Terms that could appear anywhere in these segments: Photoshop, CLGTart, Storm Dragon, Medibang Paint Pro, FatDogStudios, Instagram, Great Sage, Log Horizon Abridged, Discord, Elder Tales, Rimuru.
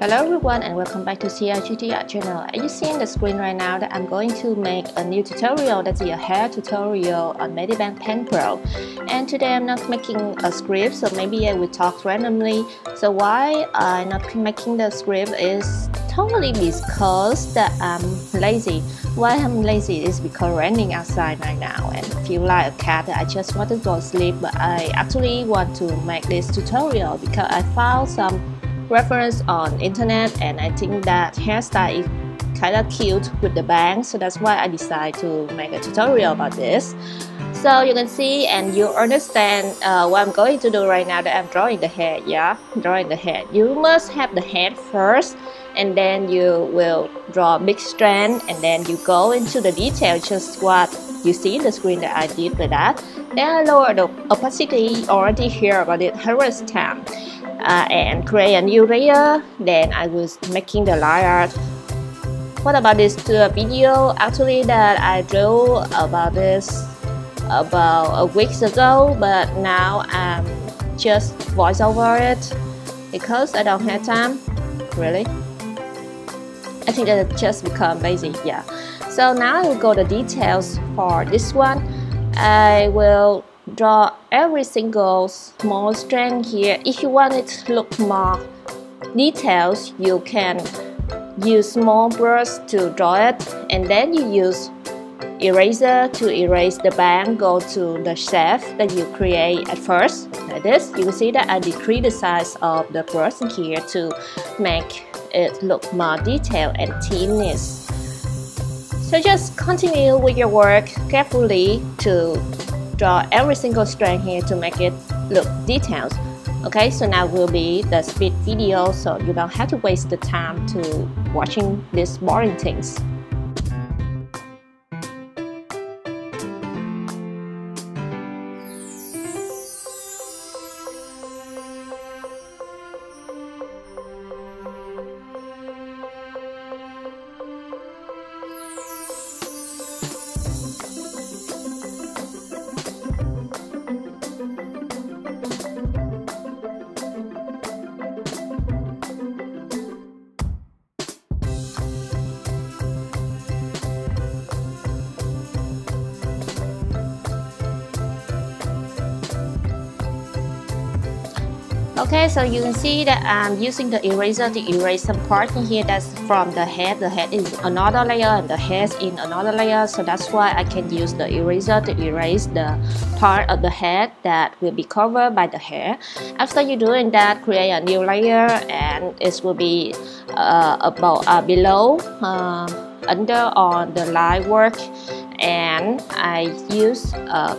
Hello everyone and welcome back to CLGTart channel. As you see on the screen right now that I'm going to make a new tutorial, that's a hair tutorial on Medibang Paint Pro. And today I'm not making a script, so maybe I will talk randomly. So why I'm not making the script is totally because that I'm lazy. Why I'm lazy is because raining outside right now and I feel like a cat. I just want to go to sleep, but I actually want to make this tutorial because I found some reference on internet and I think that hairstyle is kind of cute with the bangs, so that's why I decided to make a tutorial about this. So you can see and you understand what I'm going to do right now, that I'm drawing the hair, You must have the head first and then you will draw a big strand and then you go into the detail, just what you see in the screen that I did with that. Then I lower the opacity already here about it 100 times. And create a new layer, then I was making the line art. What about this video? Actually that I drew about this about a week ago, but now I'm just voice over it because I don't have time, really. I think that I just become lazy, yeah. So now I will go to details for this one. I will draw every single small strand here. If you want it to look more details, you can use small brush to draw it and then you use eraser to erase the band. Go to the shape that you create at first, like this. You can see that I decrease the size of the brush here to make it look more detailed and thinness. So just continue with your work carefully to draw every single strand here to make it look detailed. Okay, so now will be the speed video, so you don't have to waste the time to watching these boring things. Okay, so you can see that I'm using the eraser to erase some part in here that's from the head. The head is another layer and the hair's in another layer, so that's why I can use the eraser to erase the part of the head that will be covered by the hair. After you doing that, create a new layer and it will be under on the line work, and I use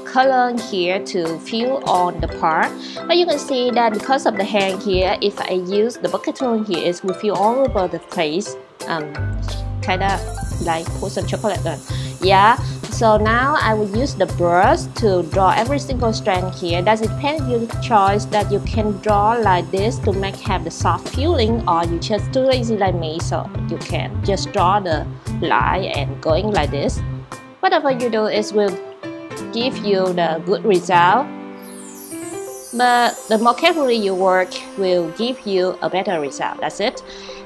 color here to fill on the part. But you can see that because of the hair here, if I use the bucket tool here, it will fill all over the place, kind of like pour some chocolate on. Yeah, so now I will use the brush to draw every single strand here. That depends on your choice, that you can draw like this to make have the soft feeling, or you just too lazy like me, so you can just draw the line and going like this. Whatever you do, it will give you the good result, but the more carefully you work will give you a better result, that's it.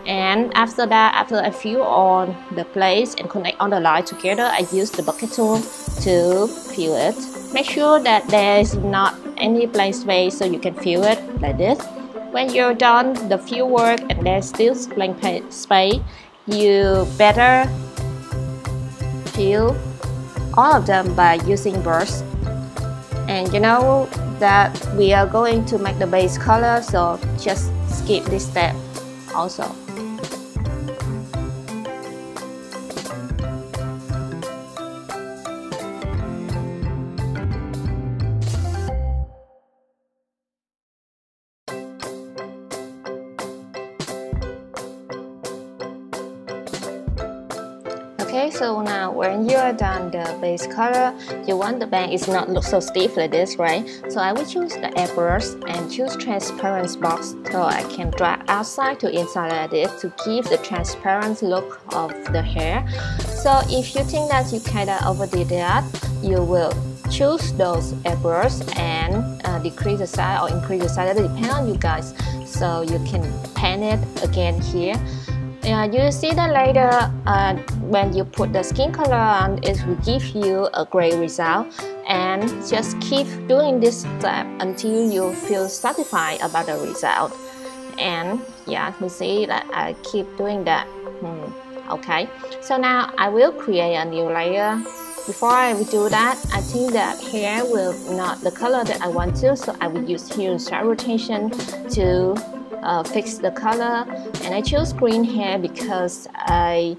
And after that, after I fill on the place and connect all the line together, I use the bucket tool to fill it. Make sure that there is not any blank space, so you can fill it like this. When you're done the fill work and there's still blank space, you better fill all of them by using brush. And you know that we are going to make the base color, so just skip this step also. Okay, so now when you are done the base color, you want the band is not look so stiff like this, right? So I will choose the airbrush and choose transparent box, so I can drag outside to inside like this to give the transparent look of the hair. So if you think that you kinda overdid that, you will choose those airbrush and decrease the size or increase the size, that depends on you guys. so you can paint it again here. You'll see that later when you put the skin color on, it will give you a great result, and just keep doing this step until you feel satisfied about the result. And yeah, you see that I keep doing that. Okay, so now I will create a new layer. Before I do that, I think that hair will not the color that I want to, so I will use here shadow rotation to fix the color. And I choose green hair because I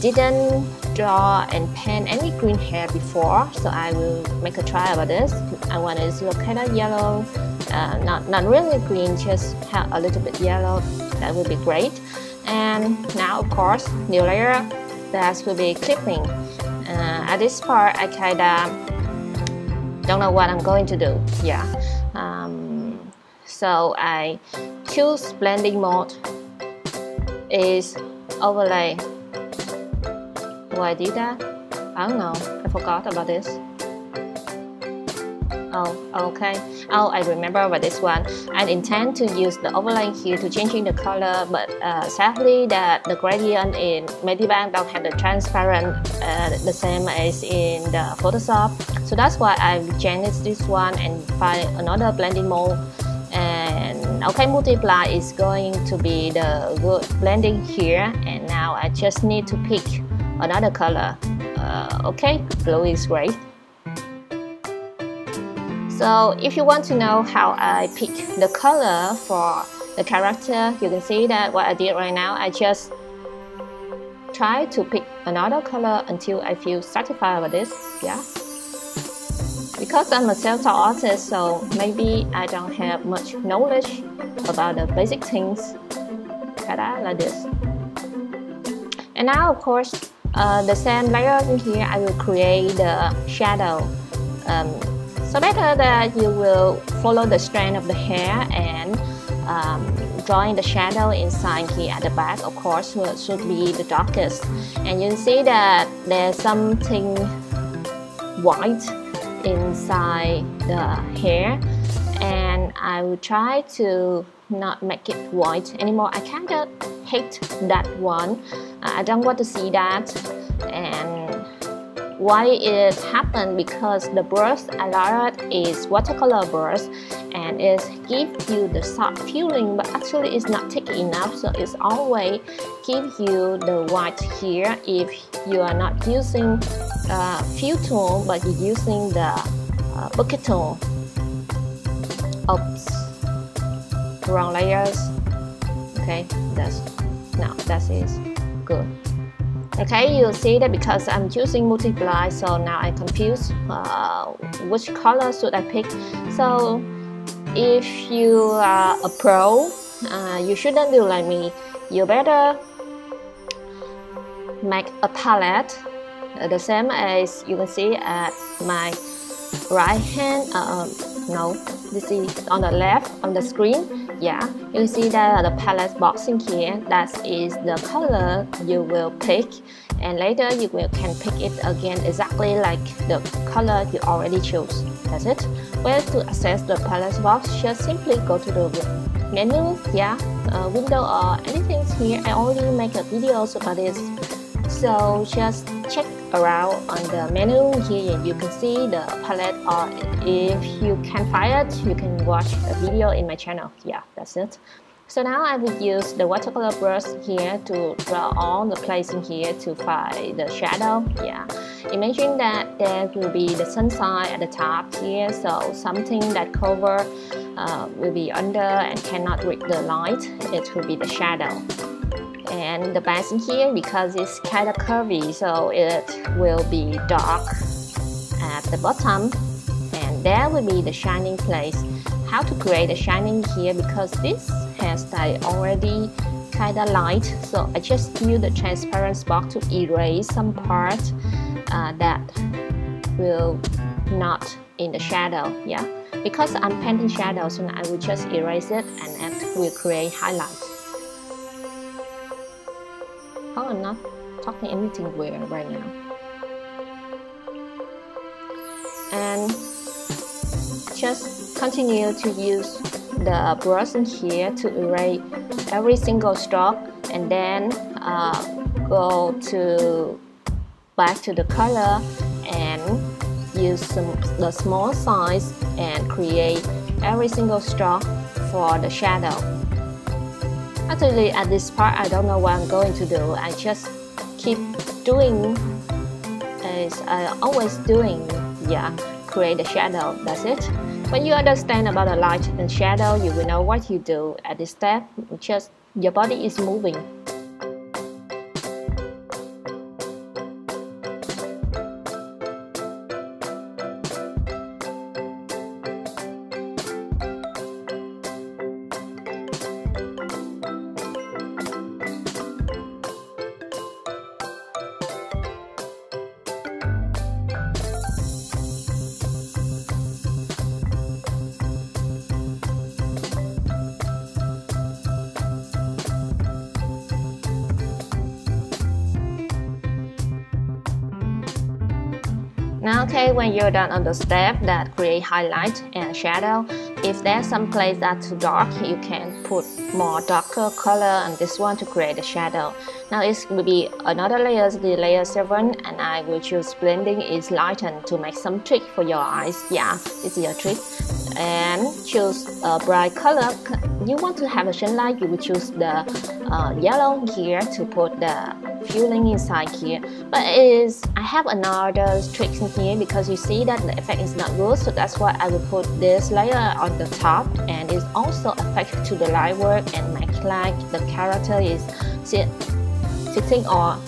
didn't draw and paint any green hair before, so I will make a try about this. I want it to look kind of yellow, not really green, just have a little bit yellow. That will be great. And now, of course, new layer, that will be clipping. At this part, I kinda don't know what I'm going to do. Yeah. So I choose blending mode is overlay. Why I did that? I don't know. I forgot about this. Oh, okay. Oh, I remember about this one. I intend to use the overlay here to changing the color, but sadly that the gradient in Medibang don't have the transparent the same as in the Photoshop. So that's why I changed this one and find another blending mode. And okay, multiply is going to be the good blending here. And now I just need to pick another color. Okay, blue is great. So if you want to know how I pick the color for the character, you can see that what I did right now, I just try to pick another color until I feel satisfied with this. Yeah. Because I'm a self-taught artist, so maybe I don't have much knowledge about the basic things. Like this. And now, of course, the same layer in here, I will create the shadow. So better that you will follow the strand of the hair and drawing the shadow inside here at the back, of course, should be the darkest. And you see that there's something white inside the hair, and I will try to not make it white anymore. I kind of hate that one. I don't want to see that. And why it happened, because the brush I learned is watercolor brush, and it gives you the soft feeling, but actually it's not thick enough, so it's always give you the white here if you are not using fill tool, but you're using the bucket tool. Oops, wrong layers. Okay, that is good. Okay, you'll see that because I'm choosing multiply, so now I confuse which color should I pick. So if you are a pro, you shouldn't do like me. You better make a palette, the same as you can see at my right hand. No, this is on the left on the screen. Yeah, you see that the palette box in here, that is the color you will pick, and later you can pick it again exactly like the color you already chose. That's it. Well, to access the palette box, just simply go to the menu, yeah, window or anything here. I already make a video about this, so just check around on the menu here. You can see the palette, or if you can find it, you can watch a video in my channel. Yeah, that's it. So now I will use the watercolor brush here to draw all the place in here to find the shadow. Yeah, imagine that there will be the sunshine at the top here, so something that cover will be under and cannot reach the light, it will be the shadow. And the base in here, because it's kind of curvy, so it will be dark at the bottom, and there will be the shining place. How to create a shining here, because this hairstyle already kind of light, so I just use the transparent box to erase some part that will not in the shadow. Yeah, because I'm painting shadows, so I will just erase it, and it will create highlights. Oh, I'm not talking anything weird right now. And just continue to use the brush in here to erase every single stroke, and then go to back to the color and use the small size and create every single stroke for the shadow. Actually, at this part I don't know what I'm going to do. I just keep doing as I always doing, create a shadow, that's it. When you understand about the light and shadow, you will know what you do at this step. Just your body is moving. Now, okay, when you're done on the step that create highlight and shadow, if there's some place that's too dark, you can put more darker color on this one to create a shadow. Now it will be another layer, the layer 7, and I will choose blending is lighten to make some trick for your eyes. Yeah, it's your trick. And choose a bright color. You want to have a sunlight, you will choose the yellow here to put the fueling inside here. But I have another trick in here because you see that the effect is not good, so that's why I will put this layer on the top, and it's also affect to the light work and make like the character is sitting or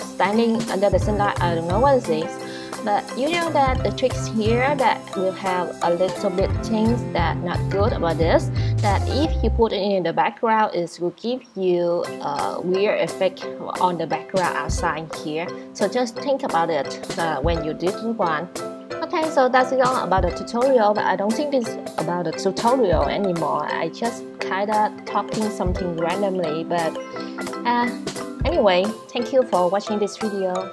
standing under the sunlight. I don't know what it is, but you know that the tricks here that will have a little bit things that not good about this, that if you put it in the background, it will give you a weird effect on the background outside here. So just think about it when you did one. Okay, so that's it all about the tutorial, but I don't think it's about the tutorial anymore. I just kinda talking something randomly, but anyway, thank you for watching this video,